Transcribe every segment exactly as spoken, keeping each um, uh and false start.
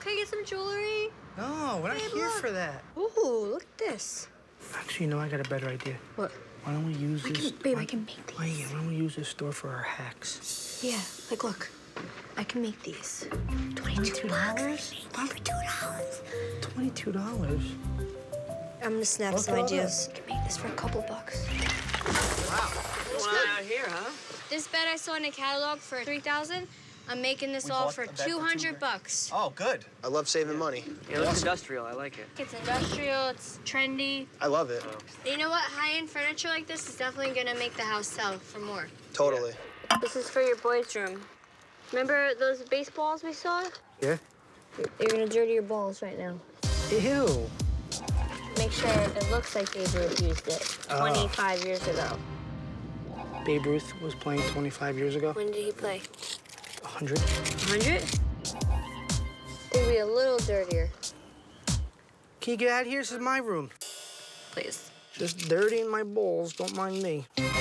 can I get some jewelry? No, we're Babe, not here look. for that. Ooh, look at this. Actually, you know, I got a better idea. What? Why don't we use I this? Can, babe, why, I can make these. Why, yeah, why don't we use this store for our hacks? Yeah, like, look. I can make these. twenty-two dollars? twenty-two dollars? twenty-two dollars? I'm gonna snap What's some ideas. I can make this for a couple bucks. Wow. What's going on out here, huh? This bed I saw in a catalog for three thousand dollars. I'm making this we all for two hundred bucks. Oh, good. I love saving money. Yeah, it looks industrial. I like it. It's industrial. It's trendy. I love it. You know what? High-end furniture like this is definitely going to make the house sell for more. Totally. Yeah. This is for your boys' room. Remember those baseballs we saw? Yeah. You're going to dirty your balls right now. Ew. Make sure it looks like Babe Ruth used it twenty-five oh. years ago. Babe Ruth was playing twenty-five years ago? When did he play? one hundred. one hundred? It'd be a little dirtier. Can you get out of here? This is my room. Please. Just dirtying my balls. Don't mind me. Babe!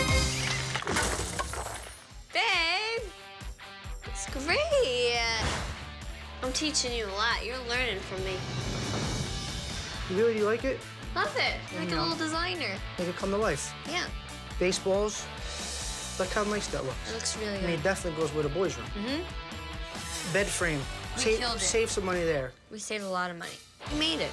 It's great. I'm teaching you a lot. You're learning from me. Really, do you like it? Love it. You're like a little designer. Make it come to life. Yeah. Baseballs. Look how nice that looks. It looks really good. I mean, it definitely goes with a boys' room. Mm-hmm. Bed frame. We killed it. Save some money there. We saved a lot of money. We made it.